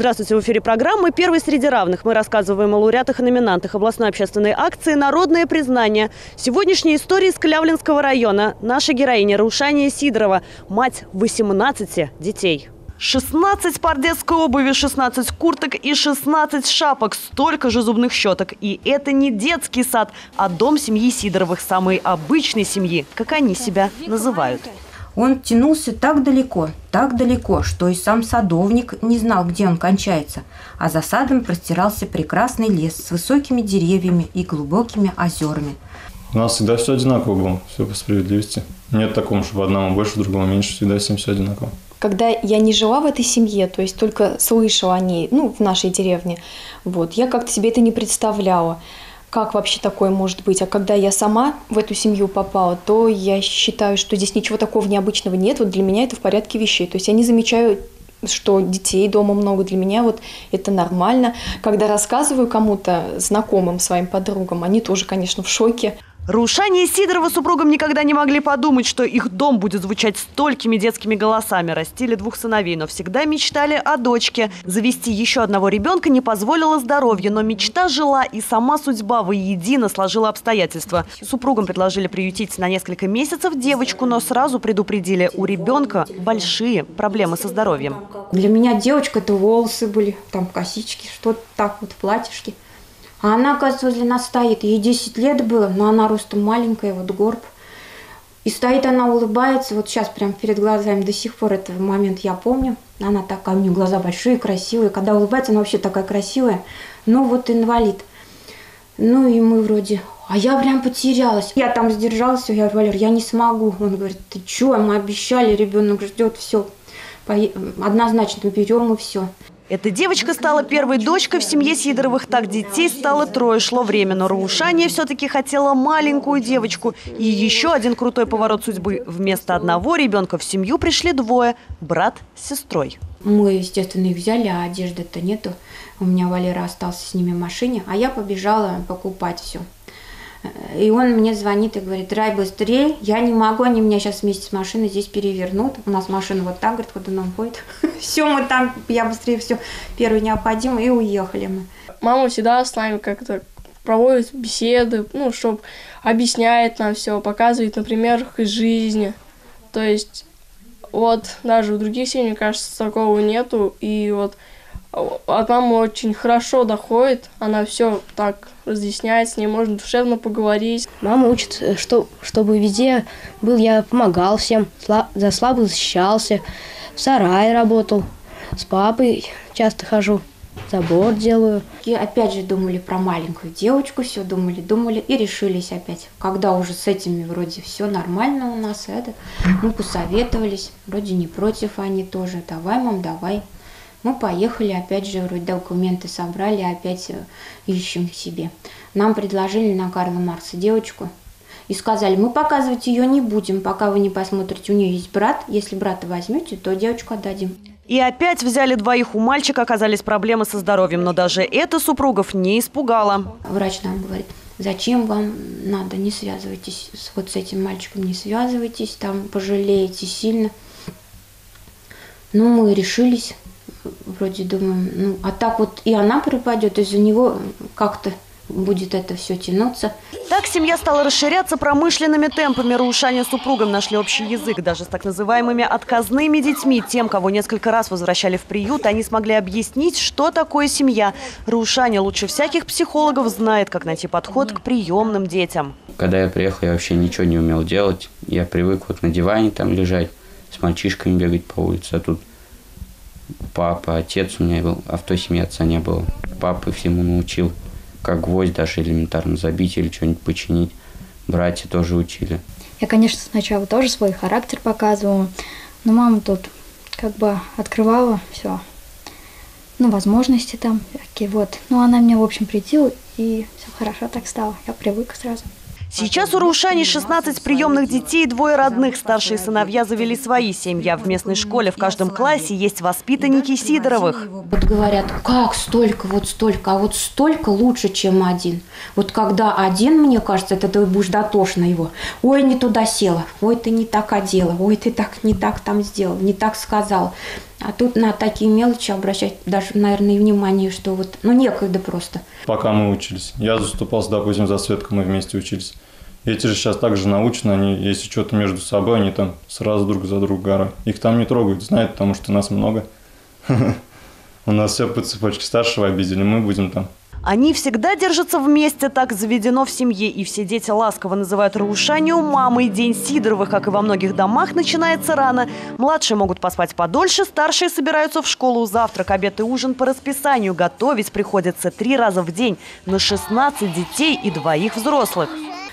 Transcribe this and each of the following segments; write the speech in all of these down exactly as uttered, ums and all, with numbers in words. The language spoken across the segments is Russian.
Здравствуйте, в эфире программы «Первые среди равных». Мы рассказываем о лауреатах и номинантах областной общественной акции «Народное признание». Сегодняшняя история из Клявлинского района. Наша героиня Рушания Сидорова, мать восемнадцати детей. шестнадцать пар детской обуви, шестнадцать курток и шестнадцать шапок, столько же зубных щеток. И это не детский сад, а дом семьи Сидоровых, самой обычной семьи, как они себя называют. Он тянулся так далеко, так далеко, что и сам садовник не знал, где он кончается. А за садом простирался прекрасный лес с высокими деревьями и глубокими озерами. У нас всегда все одинаково было, все по справедливости. Нет такого, чтобы одному больше, другому меньше, всегда всем все одинаково. Когда я не жила в этой семье, то есть только слышала о ней, ну, в нашей деревне, вот, я как-то себе это не представляла, как вообще такое может быть. А когда я сама в эту семью попала, то я считаю, что здесь ничего такого необычного нет, вот для меня это в порядке вещей. То есть я не замечаю, что детей дома много, для меня вот это нормально. Когда рассказываю кому-то, знакомым, своим подругам, они тоже, конечно, в шоке. Рушания Сидорова с супругом никогда не могли подумать, что их дом будет звучать столькими детскими голосами. Растили двух сыновей, но всегда мечтали о дочке. Завести еще одного ребенка не позволило здоровье, но мечта жила, и сама судьба воедино сложила обстоятельства. Супругам предложили приютить на несколько месяцев девочку, но сразу предупредили, у ребенка большие проблемы со здоровьем. Для меня девочка – это волосы были, там косички, что-то так вот, платьишки. А она, оказывается, возле нас стоит. Ей десять лет было, но она ростом маленькая, вот горб. И стоит она, улыбается. Вот сейчас прям перед глазами до сих пор этот момент я помню. Она такая, у нее глаза большие, красивые. Когда улыбается, она вообще такая красивая. Ну вот инвалид. Ну и мы вроде... А я прям потерялась. Я там сдержалась, я говорю, Валер, я не смогу. Он говорит, ты чё, мы обещали, ребенок ждет, все. Однозначно берем и все. Эта девочка стала первой дочкой в семье Сидоровых. Так детей стало трое. Шло время, но Рушания все-таки хотела маленькую девочку. И еще один крутой поворот судьбы. Вместо одного ребенка в семью пришли двое – брат с сестрой. Мы, естественно, их взяли, а одежды-то нету. У меня Валера остался с ними в машине, а я побежала покупать все. И он мне звонит и говорит, Рай, быстрее, я не могу, они меня сейчас вместе с машиной здесь перевернут. У нас машина вот так, говорит, куда нам ходит. Все, мы там, я быстрее все, первое необходимо, и уехали мы. Мама всегда с нами как-то проводит беседы, ну, чтобы объясняет нам все, показывает, например, их из жизни. То есть, вот, даже в других семьях, мне кажется, такого нету, и вот... От мамы очень хорошо доходит, она все так разъясняет, с ней можно душевно поговорить. Мама учит, что, чтобы везде был, я помогал всем, за слабых защищался, в сарае работал, с папой часто хожу, забор делаю. И опять же думали про маленькую девочку, все думали, думали и решились опять. Когда уже с этими вроде все нормально у нас, это, мы посоветовались, вроде не против они тоже, давай, мам, давай. Мы поехали, опять же, вроде документы собрали, опять ищем себе. Нам предложили на Карла Марса девочку и сказали, мы показывать ее не будем, пока вы не посмотрите, у нее есть брат, если брата возьмете, то девочку отдадим. И опять взяли двоих, у мальчика оказались проблемы со здоровьем, но даже это супругов не испугало. Врач нам говорит, зачем вам надо, не связывайтесь, вот с этим мальчиком не связывайтесь, там пожалеете сильно. Ну, мы решились. Вроде думаем, ну, а так вот и она пропадет, из-за него как-то будет это все тянуться. Так семья стала расширяться промышленными темпами. Рушания с супругом нашли общий язык. Даже с так называемыми отказными детьми, тем, кого несколько раз возвращали в приют, они смогли объяснить, что такое семья. Рушания лучше всяких психологов знает, как найти подход к приемным детям. Когда я приехал, я вообще ничего не умел делать. Я привык вот на диване там лежать, с мальчишками бегать по улице, а тут... Папа, отец у меня был, а в той семье отца не было. Папа всему научил, как гвоздь даже элементарно забить или что-нибудь починить. Братья тоже учили. Я, конечно, сначала тоже свой характер показывала, но мама тут как бы открывала все. Ну, возможности там такие вот. Но она меня, в общем, приютила, и все хорошо так стало. Я привыкла сразу. Сейчас у Рушани шестнадцать приемных детей и двое родных. Старшие сыновья завели свои семьи. В местной школе в каждом классе есть воспитанники Сидоровых. Вот говорят, как столько, вот столько, а вот столько лучше, чем один. Вот когда один, мне кажется, это ты будешь дотошно его. Ой, не туда села, ой, ты не так одела, ой, ты так не так там сделал, не так сказал. А тут на такие мелочи обращать даже, наверное, и внимание, что вот, ну, некогда просто. Пока мы учились. Я заступался, допустим, за Светку, мы вместе учились. Эти же сейчас также научно, они, если что-то между собой, они там сразу друг за друга горой. Их там не трогают, знают, потому что нас много. У нас все по цепочке старшего обидели, мы будем там. Они всегда держатся вместе, так заведено в семье. И все дети ласково называют Рушанию мамой. День Сидоровых, как и во многих домах, начинается рано. Младшие могут поспать подольше, старшие собираются в школу. Завтрак, обед и ужин по расписанию. Готовить приходится три раза в день на шестнадцать детей и двоих взрослых.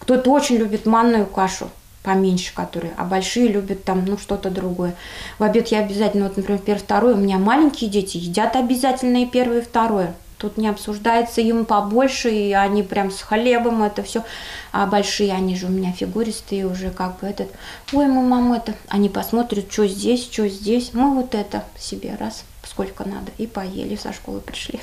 Кто-то очень любит манную кашу, поменьше которой, а большие любят там, ну, что-то другое. В обед я обязательно, вот, например, первое, второе, у меня маленькие дети едят обязательно и первое, и второе. Тут не обсуждается, им побольше, и они прям с хлебом это все. А большие, они же у меня фигуристые уже, как бы этот. Ой, мы, мама, это. Они посмотрят, что здесь, что здесь. Мы вот это себе раз, сколько надо. И поели, со школы пришли.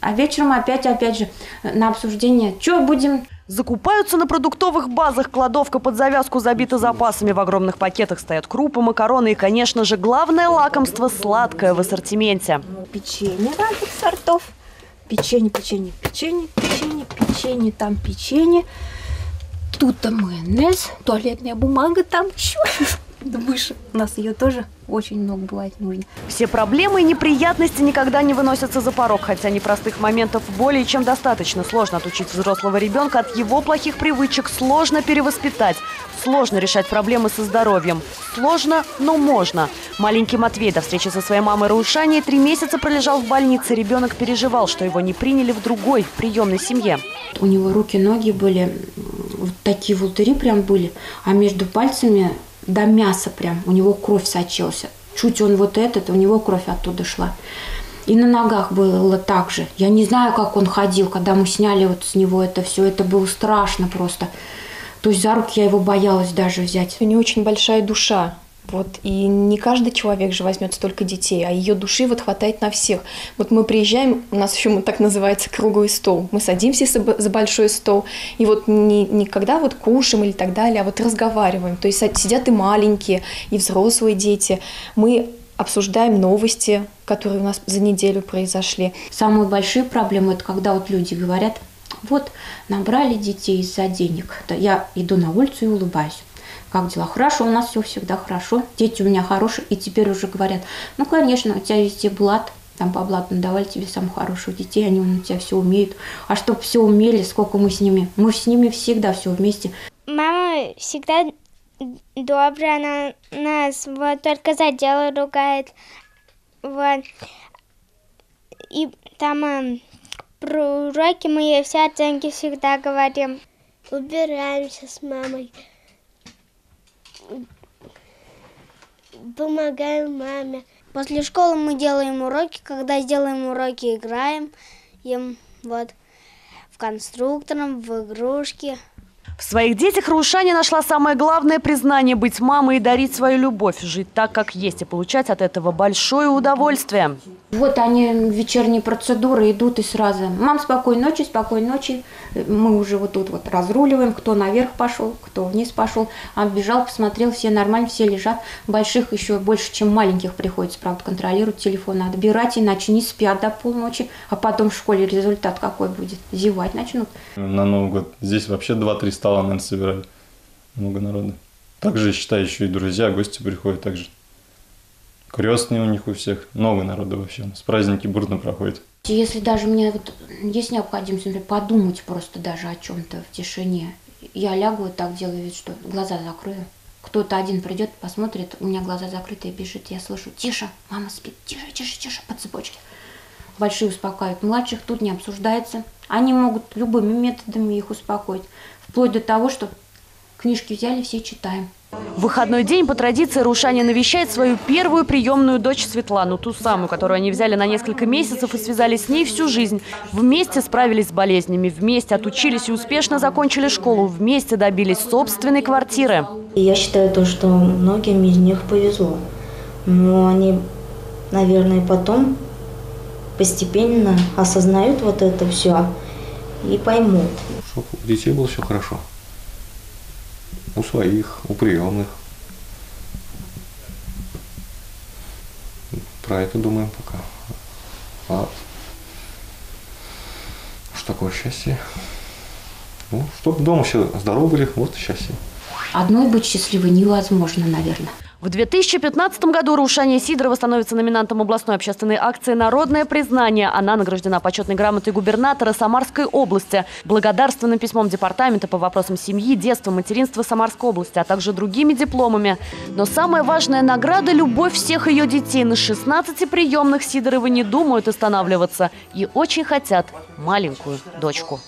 А вечером опять, опять же, на обсуждение, что будем... Закупаются на продуктовых базах. Кладовка под завязку забита запасами. В огромных пакетах стоят крупы, макароны и, конечно же, главное лакомство – сладкое в ассортименте. Печенье разных сортов. Печенье, печенье, печенье, печенье, печенье, там печенье. Тут там майонез, туалетная бумага, там чё? Выше. У нас ее тоже очень много бывает нужно. Все проблемы и неприятности никогда не выносятся за порог, хотя непростых моментов более чем достаточно. Сложно отучить взрослого ребенка от его плохих привычек, сложно перевоспитать, сложно решать проблемы со здоровьем. Сложно, но можно. Маленький Матвей до встречи со своей мамой Рушанией три месяца пролежал в больнице. Ребенок переживал, что его не приняли в другой, в приемной семье. У него руки, ноги были, вот такие волдыри прям были, а между пальцами... До мяса прям, у него кровь сочилась. Чуть он вот этот, у него кровь оттуда шла. И на ногах было так же. Я не знаю, как он ходил, когда мы сняли вот с него это все. Это было страшно просто. То есть за руки я его боялась даже взять. У нее очень большая душа. Вот, и не каждый человек же возьмет столько детей, а ее души вот хватает на всех. Вот мы приезжаем, у нас еще так называется круглый стол. Мы садимся за большой стол, и вот не, не когда вот кушаем или так далее, а вот разговариваем. То есть сидят и маленькие, и взрослые дети. Мы обсуждаем новости, которые у нас за неделю произошли. Самые большие проблемы – это когда вот люди говорят, вот набрали детей из-за денег. Я иду на улицу и улыбаюсь. Как дела? Хорошо, у нас все всегда хорошо. Дети у меня хорошие. И теперь уже говорят, ну, конечно, у тебя везде блат. Там по блату давали тебе самых хороших детей. Они у тебя все умеют. А чтоб все умели, сколько мы с ними. Мы с ними всегда все вместе. Мама всегда добрая. Она нас вот только за дело ругает. Вот. И там э, про уроки мы ей все оценки всегда говорим. Убираемся с мамой. Помогаем маме. После школы мы делаем уроки. Когда сделаем уроки, играем им вот в конструктором, в игрушки. В своих детях Рушаня нашла самое главное признание – быть мамой и дарить свою любовь, жить так, как есть, и получать от этого большое удовольствие. Вот они, вечерние процедуры, идут и сразу. Мам, спокойной ночи, спокойной ночи. Мы уже вот тут вот разруливаем, кто наверх пошел, кто вниз пошел. Оббежал, посмотрел, все нормально, все лежат. Больших еще больше, чем маленьких приходится, правда, контролировать телефон, отбирать, иначе не спят до полночи. А потом в школе результат какой будет? Зевать начнут. На Новый год здесь вообще два-три стола. Наверное, собирали много народа. Также, считай, еще и друзья, гости приходят также. Крестные у них у всех. Много народа вообще. У нас праздники бурно проходят. Если даже мне вот есть необходимость, например, подумать просто даже о чем-то в тишине, я лягу вот так, делаю вид, что глаза закрою. Кто-то один придет, посмотрит, у меня глаза закрыты и бежит. Я слышу, тише, мама спит, тише, тише, тише, по цепочке. Большие успокаивают младших, тут не обсуждается. Они могут любыми методами их успокоить. Вплоть до того, что книжки взяли, все читаем. В выходной день по традиции Рушаня навещает свою первую приемную дочь Светлану, ту самую, которую они взяли на несколько месяцев и связали с ней всю жизнь. Вместе справились с болезнями, вместе отучились и успешно закончили школу, вместе добились собственной квартиры. Я считаю, то, что многим из них повезло, но они, наверное, потом постепенно осознают вот это все и поймут. Чтобы у детей было все хорошо. У своих, у приемных. про это думаем пока. А что такое счастье? Ну, чтобы дома все здоровы были, вот счастье. Одной быть счастливой невозможно, наверное. В две тысячи пятнадцатом году Рушания Сидорова становится номинантом областной общественной акции «Народное признание». Она награждена почетной грамотой губернатора Самарской области, благодарственным письмом департамента по вопросам семьи, детства, материнства Самарской области, а также другими дипломами. Но самая важная награда – любовь всех ее детей. На шестнадцати приемных Сидоровы не думают останавливаться и очень хотят маленькую дочку.